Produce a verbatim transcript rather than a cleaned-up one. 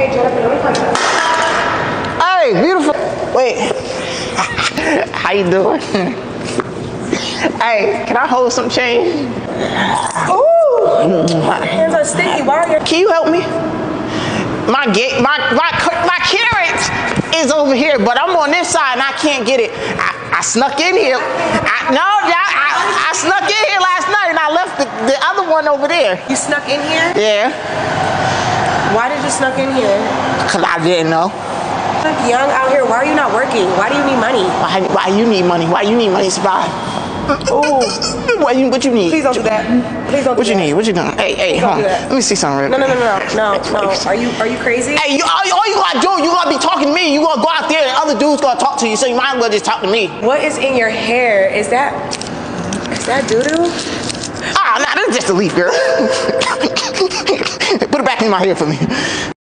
Okay, Jennifer, let me find out. Hey, beautiful. Wait. How you doing? Hey, can I hold some change? Ooh. Hands are sticky. Why are you? Can you help me? My get my my my carrots is over here, but I'm on this side and I can't get it. I, I snuck in here. I, no, I, I I snuck in here last night and I left the, the other one over there. You snuck in here? Yeah. Why did you snuck in here? 'Cause I didn't know. You're young out here. Why are you not working? Why do you need money? Why, why you need money? Why you need money to survive? Oh, what you what you need? Please don't do that. Please don't. Do what you that. need? What you doing? Hey, hey, hold on. Let me see something. Real no, no, no, no, no, no. Are you are you crazy? Hey, you, all, all you gotta do, you gotta be talking to me. You gonna go out there and other dudes gonna talk to you. So you might as well just talk to me. What is in your hair? Is that is that doo doo? Ah, oh, nah, that's just a leaf, girl. Put it back in my hair for me.